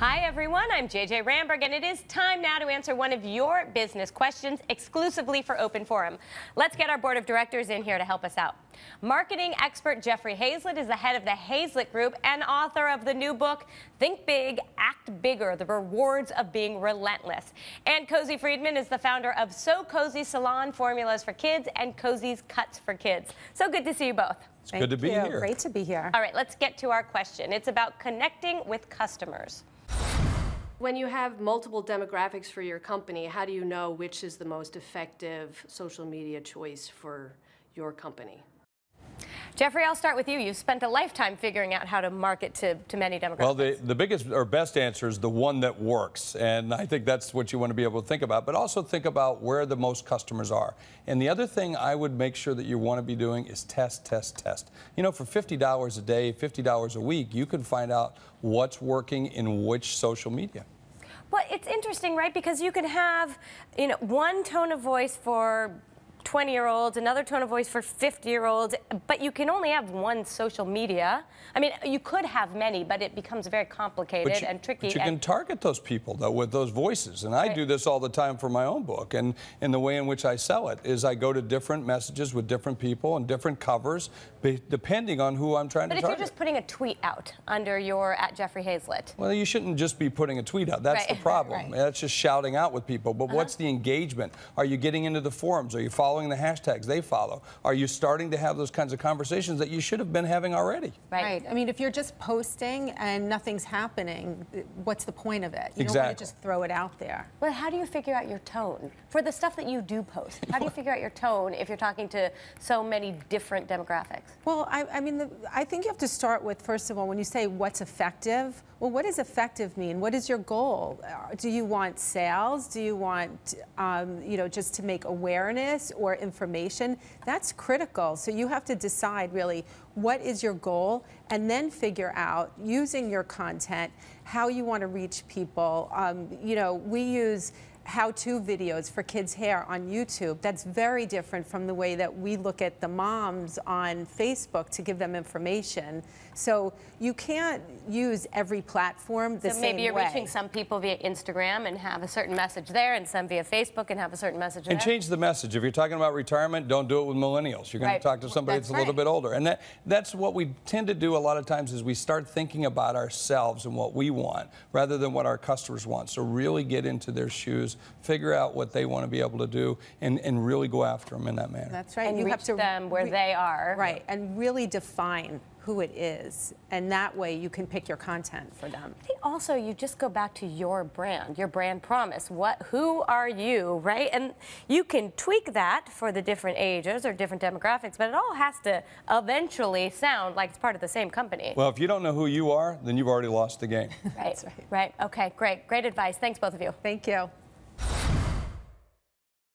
Hi everyone, I'm JJ Ramberg, and it is time now to answer one of your business questions exclusively for Open Forum. Let's get our board of directors in here to help us out. Marketing expert Jeffrey Hayzlett is the head of the Hayzlett Group and author of the new book, Think Big, Act Bigger: The Rewards of Being Relentless. And Cozy Friedman is the founder of SoCozy Salon Formulas for Kids and Cozy's Cuts for Kids. So good to see you both. It's good to be here. Great to be here. All right, let's get to our question. It's about connecting with customers. When you have multiple demographics for your company, how do you know which is the most effective social media choice for your company? Jeffrey, I'll start with you. You've spent a lifetime figuring out how to market to many demographics. Well, the biggest or best answer is the one that works. And I think that's what you want to be able to think about, but also think about where the most customers are. And the other thing I would make sure that you want to be doing is test, test, test. You know, for $50 a day, $50 a week, you can find out what's working in which social media. Well, it's interesting, right? Because you can have, you know, one tone of voice for 20-year-olds, another tone of voice for 50-year-olds, but you can only have one social media. I mean, you could have many, but it becomes very complicated and tricky. But you can target those people, though, with those voices. And I do this all the time for my own book. And the way in which I sell it is I go to different messages with different people and different covers, depending on who I'm trying to target. But if you're just putting a tweet out under your @JeffreyHayzlett. Well, you shouldn't just be putting a tweet out. That's the problem. That's just shouting out with people. But what's the engagement? Are you getting into the forums? Are you following the hashtags they follow? Are you starting to have those kinds of conversations that you should have been having already? Right. I mean, if you're just posting and nothing's happening, what's the point of it? You don't want to just throw it out there. Well, how do you figure out your tone? For the stuff that you do post, how do you figure out your tone if you're talking to so many different demographics? Well, I think you have to start with, first of all, when you say what's effective, well, what does effective mean? What is your goal? Do you want sales? Do you want, you know, just to make awareness or information? That's critical. So you have to decide really what is your goal, and then figure out using your content how you want to reach people. You know, we use how-to videos for kids' hair on YouTube. That's very different from the way that we look at the moms on Facebook to give them information. So you can't use every platform the same way. So maybe you're reaching some people via Instagram and have a certain message there, and some via Facebook and have a certain message there. And change the message. If you're talking about retirement, don't do it with millennials. You're going to talk to somebody that's a little bit older. And that's what we tend to do a lot of times, is we start thinking about ourselves and what we want rather than what our customers want. So really get into their shoes, figure out what they want to be able to do, and really go after them in that manner. That's right. And you have to reach them where they are. Right. And really define who it is, and that way you can pick your content for them. I think also you just go back to your brand promise. Who are you, right? And you can tweak that for the different ages or different demographics, but it all has to eventually sound like it's part of the same company. Well, if you don't know who you are, then you've already lost the game. Right. That's right. Right. Okay. Great. Great advice. Thanks, both of you. Thank you.